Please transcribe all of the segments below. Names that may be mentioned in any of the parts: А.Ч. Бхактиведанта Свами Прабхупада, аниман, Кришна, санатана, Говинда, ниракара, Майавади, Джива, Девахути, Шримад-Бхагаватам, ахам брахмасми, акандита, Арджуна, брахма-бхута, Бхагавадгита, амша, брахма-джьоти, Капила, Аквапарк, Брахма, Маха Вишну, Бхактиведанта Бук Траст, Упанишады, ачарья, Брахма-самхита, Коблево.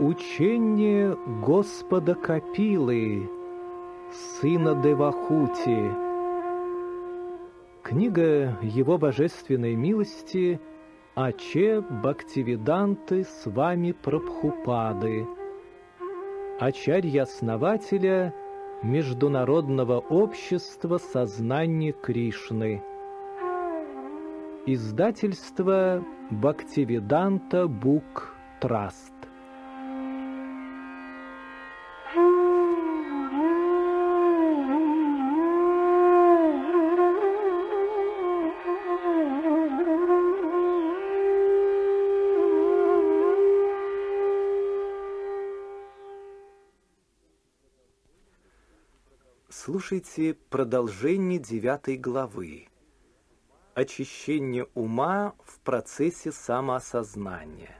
Учение Господа Капилы, сына Девахути. Книга Его Божественной Милости А.Ч. Бхактиведанты Свами Прабхупады, Ачарья-основателя Международного общества сознания Кришны. Издательство Бхактиведанта Бук Траст. Слушайте продолжение 9 главы. Очищение ума в процессе самоосознания.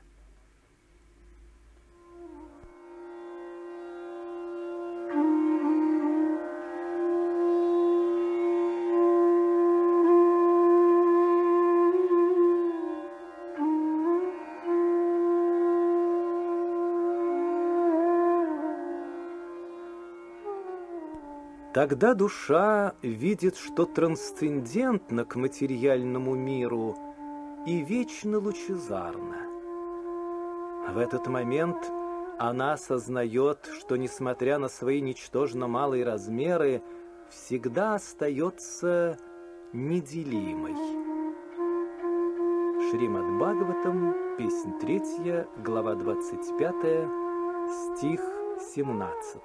Тогда душа видит, что трансцендентна к материальному миру и вечно лучезарна. В этот момент она осознает, что, несмотря на свои ничтожно малые размеры, всегда остается неделимой. Шримад-Бхагаватам, песнь 3, глава 25, стих 17.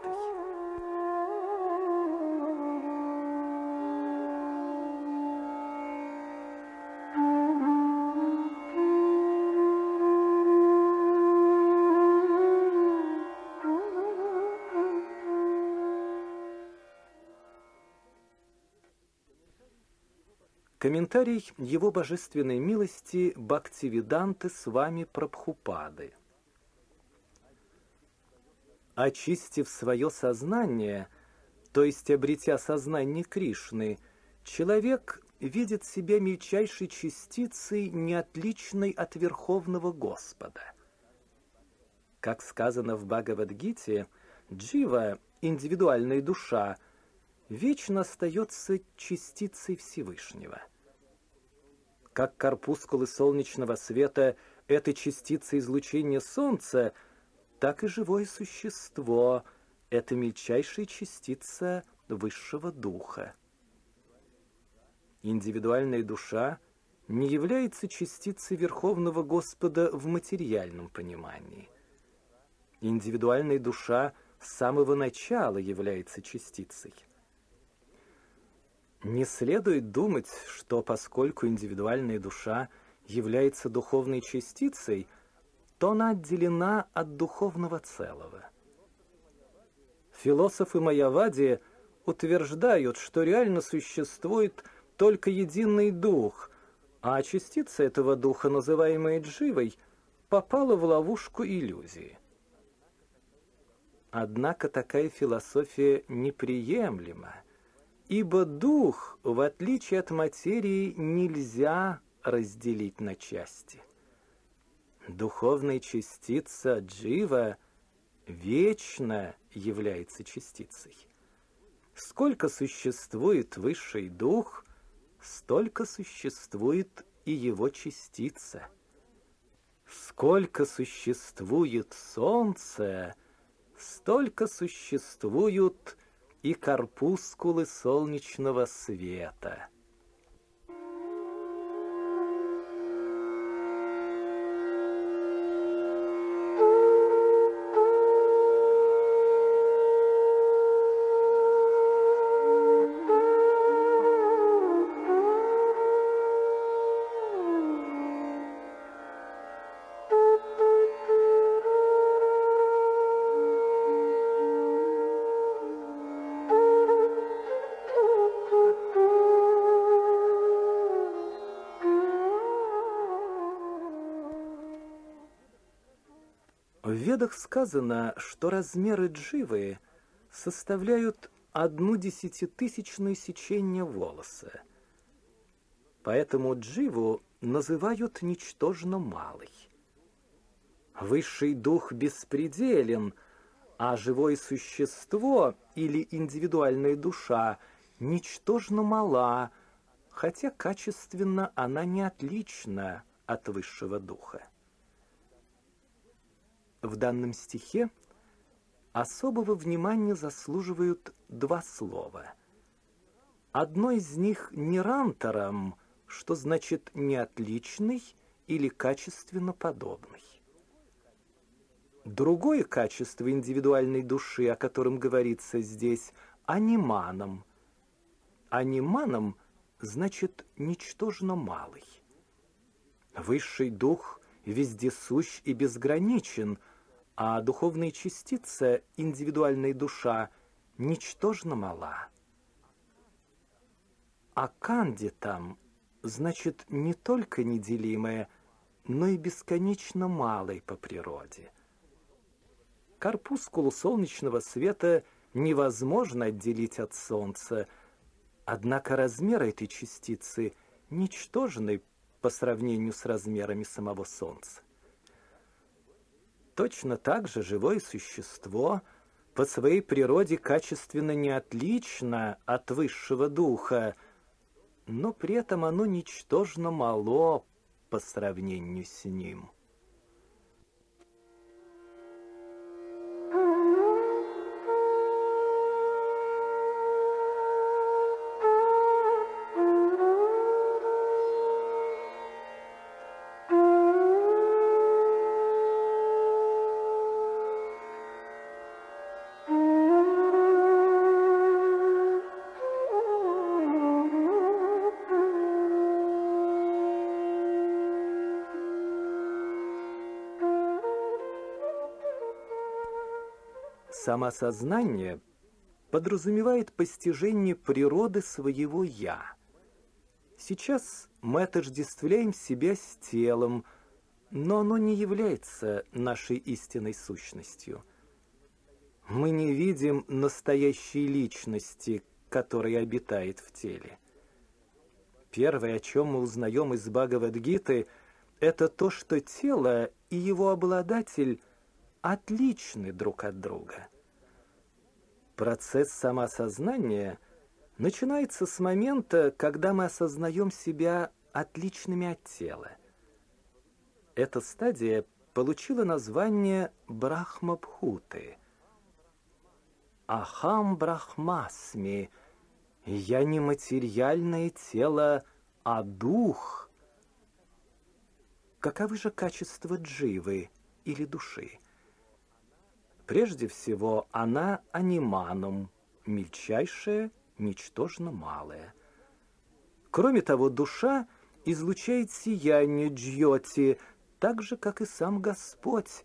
Комментарий Его Божественной Милости Бхактиведанты Свами Прабхупады. Очистив свое сознание, то есть обретя сознание Кришны, человек видит себя мельчайшей частицей, неотличной от Верховного Господа. Как сказано в Бхагавадгите, Джива, индивидуальная душа, вечно остается частицей Всевышнего. Как корпускулы солнечного света — это частица излучения Солнца, так и живое существо — это мельчайшая частица Высшего Духа. Индивидуальная душа не является частицей Верховного Господа в материальном понимании. Индивидуальная душа с самого начала является частицей. Не следует думать, что поскольку индивидуальная душа является духовной частицей, то она отделена от духовного целого. Философы Майавади утверждают, что реально существует только единый дух, а частица этого духа, называемая Дживой, попала в ловушку иллюзии. Однако такая философия неприемлема, ибо дух, в отличие от материи, нельзя разделить на части. Духовная частица Джива вечно является частицей. Сколько существует Высший Дух, столько существует и его частица. Сколько существует Солнце, столько существуют и корпускулы солнечного света. В Ведах сказано, что размеры Дживы составляют 1/1000 сечения волоса. Поэтому Дживу называют ничтожно малой. Высший дух беспределен, а живое существо или индивидуальная душа ничтожно мала, хотя качественно она не отлична от высшего духа. В данном стихе особого внимания заслуживают два слова. Одно из них «ниранторам», что значит «неотличный» или «качественно подобный». Другое качество индивидуальной души, о котором говорится здесь, аниманом. Аниманом значит ничтожно малый. Высший дух вездесущ и безграничен, а духовная частица, индивидуальная душа, ничтожно мала. Акандитам значит не только неделимое, но и бесконечно малый по природе. Корпускулу солнечного света невозможно отделить от Солнца, однако размеры этой частицы ничтожны по сравнению с размерами самого Солнца. Точно так же живое существо по своей природе качественно не отлично от высшего духа, но при этом оно ничтожно мало по сравнению с ним. Самосознание подразумевает постижение природы своего «я». Сейчас мы отождествляем себя с телом, но оно не является нашей истинной сущностью. Мы не видим настоящей личности, которая обитает в теле. Первое, о чем мы узнаем из Бхагавадгиты, это то, что тело и его обладатель отличны друг от друга. Процесс самоосознания начинается с момента, когда мы осознаем себя отличными от тела. Эта стадия получила название Брахма-бхуты. Ахам брахмасми. Я не материальное тело, а дух. Каковы же качества дживы или души? Прежде всего, она аниманом, мельчайшая, ничтожно малая. Кроме того, душа излучает сияние джьоти, так же, как и сам Господь,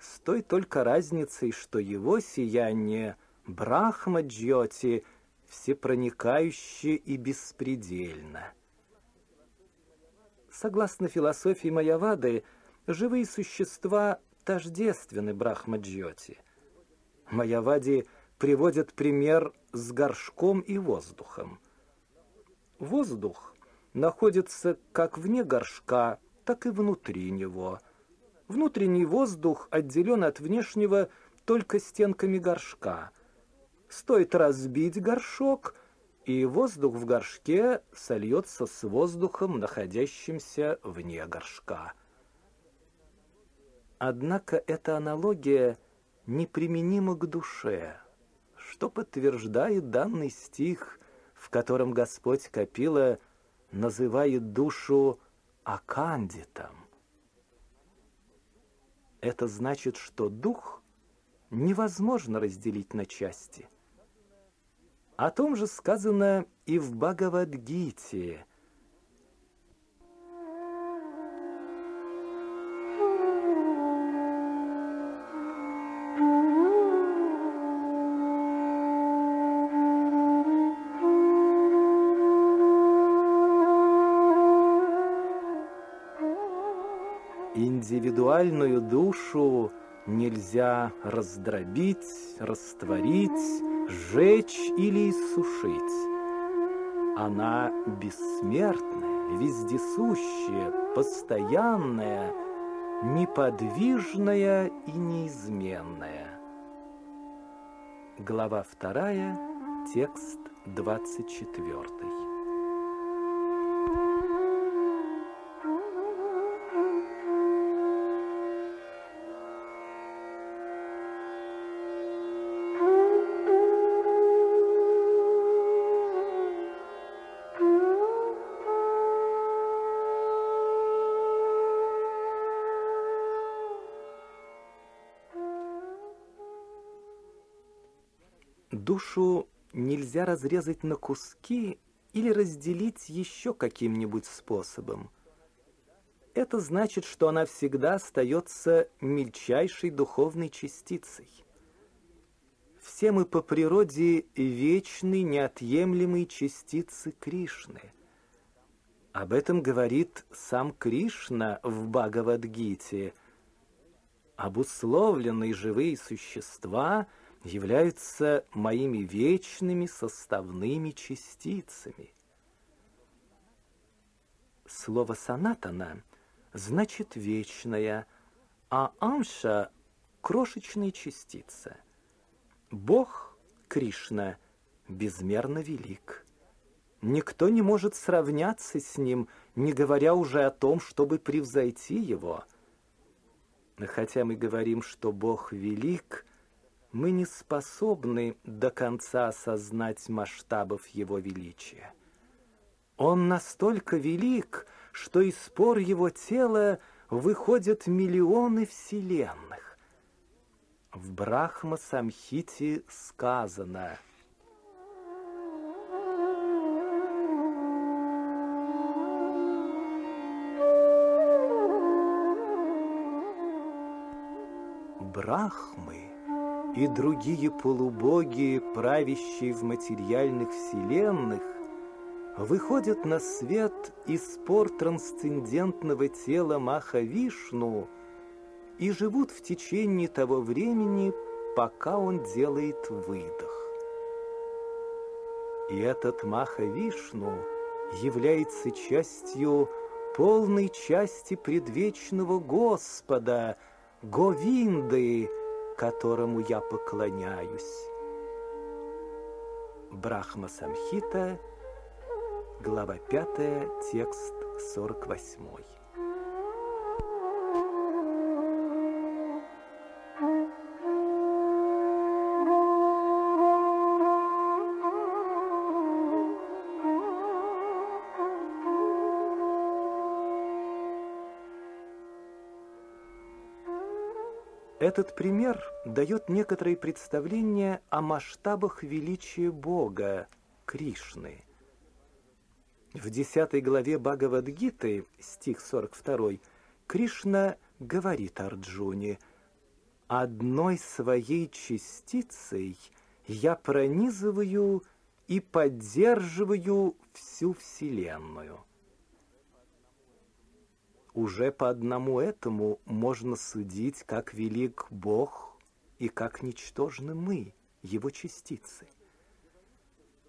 с той только разницей, что его сияние брахма-джьоти всепроникающе и беспредельно. Согласно философии Майавады, живые существа тождественны брахма-джьоти. Майавади приводят пример с горшком и воздухом. Воздух находится как вне горшка, так и внутри него. Внутренний воздух отделен от внешнего только стенками горшка. Стоит разбить горшок, и воздух в горшке сольется с воздухом, находящимся вне горшка. Однако эта аналогия неприменима к душе, что подтверждает данный стих, в котором Господь Капила называет душу акандитом. Это значит, что дух невозможно разделить на части. О том же сказано и в Бхагавадгите. Индивидуальную душу нельзя раздробить, растворить, сжечь или иссушить. Она бессмертная, вездесущая, постоянная, неподвижная и неизменная. Глава 2, текст 24. Душу нельзя разрезать на куски или разделить еще каким-нибудь способом. Это значит, что она всегда остается мельчайшей духовной частицей. Все мы по природе вечны, неотъемлемые частицы Кришны. Об этом говорит сам Кришна в Бхагавадгите. Обусловленные живые существа – являются моими вечными составными частицами. Слово «санатана» значит «вечная», а «амша» — крошечная частица. Бог, Кришна, безмерно велик. Никто не может сравняться с Ним, не говоря уже о том, чтобы превзойти Его. Но хотя мы говорим, что Бог велик, мы не способны до конца осознать масштабов Его величия. Он настолько велик, что из пор Его тела выходят миллионы вселенных. В Брахма-самхите сказано: Брахмы и другие полубоги, правящие в материальных вселенных, выходят на свет из пор трансцендентного тела Маха Вишну и живут в течение того времени, пока он делает выдох. И этот Маха Вишну является частью полной части предвечного Господа, Говинды, которому я поклоняюсь. Брахма-самхита, глава 5, текст 48. Этот пример дает некоторые представления о масштабах величия Бога, Кришны. В 10 главе Бхагавадгиты, стих 42, Кришна говорит Арджуне: «Одной своей частицей я пронизываю и поддерживаю всю Вселенную». Уже по одному этому можно судить, как велик Бог и как ничтожны мы, Его частицы.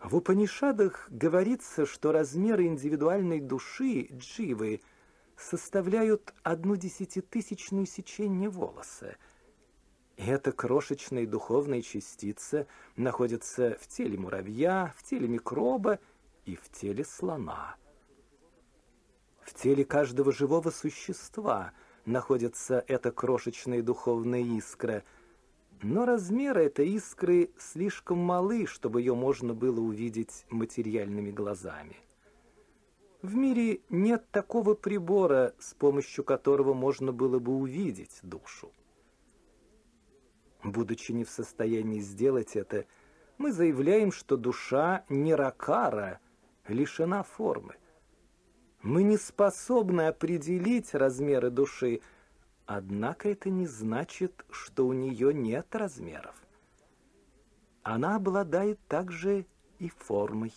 В Упанишадах говорится, что размеры индивидуальной души, дживы, составляют 1/10 сечения волоса. И эта крошечная духовная частица находится в теле муравья, в теле микроба и в теле слона. В теле каждого живого существа находится эта крошечная духовная искра, но размеры этой искры слишком малы, чтобы ее можно было увидеть материальными глазами. В мире нет такого прибора, с помощью которого можно было бы увидеть душу. Будучи не в состоянии сделать это, мы заявляем, что душа ниракара, лишена формы. Мы не способны определить размеры души, однако это не значит, что у нее нет размеров. Она обладает также и формой.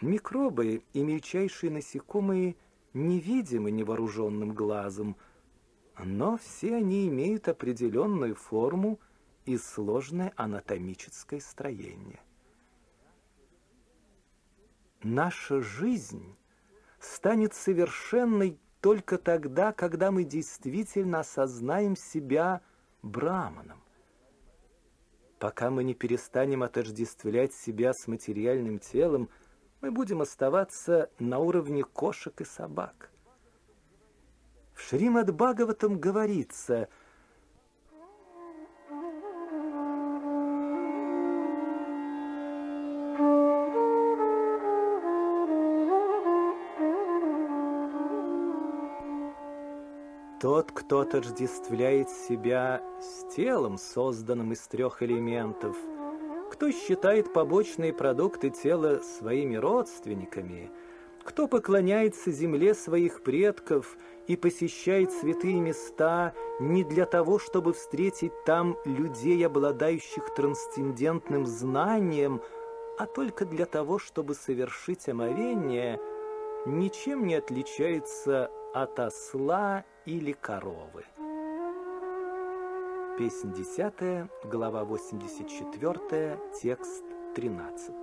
Микробы и мельчайшие насекомые невидимы невооруженным глазом, но все они имеют определенную форму и сложное анатомическое строение. Наша жизнь станет совершенной только тогда, когда мы действительно осознаем себя брахманом. Пока мы не перестанем отождествлять себя с материальным телом, мы будем оставаться на уровне кошек и собак. В Шримад-Бхагаватам говорится: тот, кто отождествляет себя с телом, созданным из 3 элементов, кто считает побочные продукты тела своими родственниками, кто поклоняется земле своих предков и посещает святые места не для того, чтобы встретить там людей, обладающих трансцендентным знанием, а только для того, чтобы совершить омовение, ничем не отличается от осла или коровы. Песнь 10, глава 84, текст 13.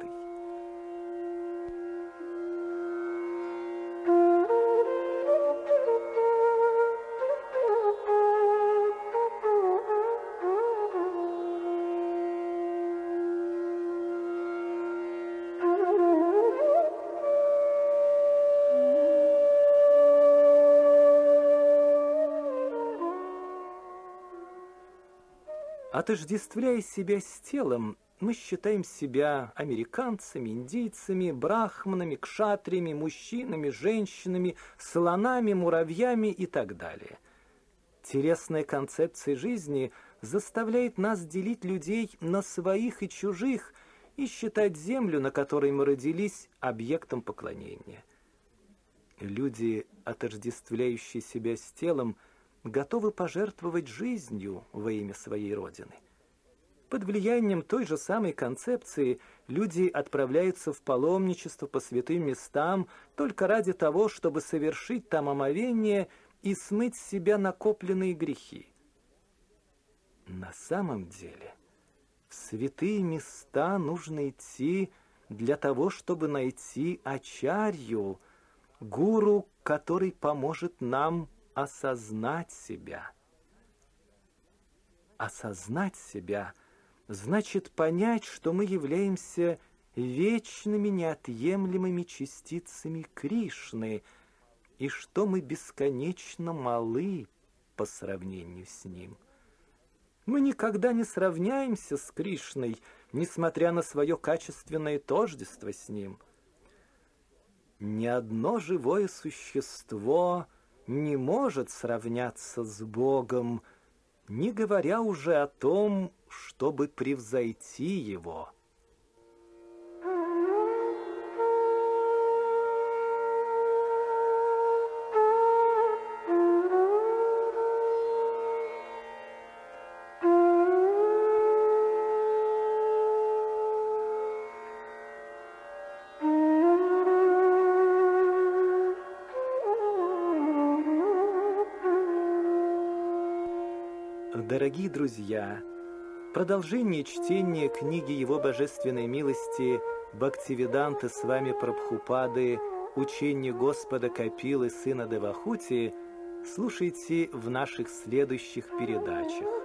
Отождествляя себя с телом, мы считаем себя американцами, индийцами, брахманами, кшатриями, мужчинами, женщинами, слонами, муравьями и так далее. Телесная концепция жизни заставляет нас делить людей на своих и чужих и считать землю, на которой мы родились, объектом поклонения. Люди, отождествляющие себя с телом, готовы пожертвовать жизнью во имя своей Родины. Под влиянием той же самой концепции люди отправляются в паломничество по святым местам только ради того, чтобы совершить там омовение и смыть с себя накопленные грехи. На самом деле, в святые места нужно идти для того, чтобы найти ачарью, гуру, который поможет нам осознать себя. Осознать себя значит понять, что мы являемся вечными неотъемлемыми частицами Кришны и что мы бесконечно малы по сравнению с Ним. Мы никогда не сравняемся с Кришной, несмотря на свое качественное тождество с Ним. Ни одно живое существо не может сравняться с Богом, не говоря уже о том, чтобы превзойти Его. Дорогие друзья, продолжение чтения книги Его Божественной Милости Бхактиведанты Свами Прабхупады «Учение Господа Капилы, сына Девахути» слушайте в наших следующих передачах.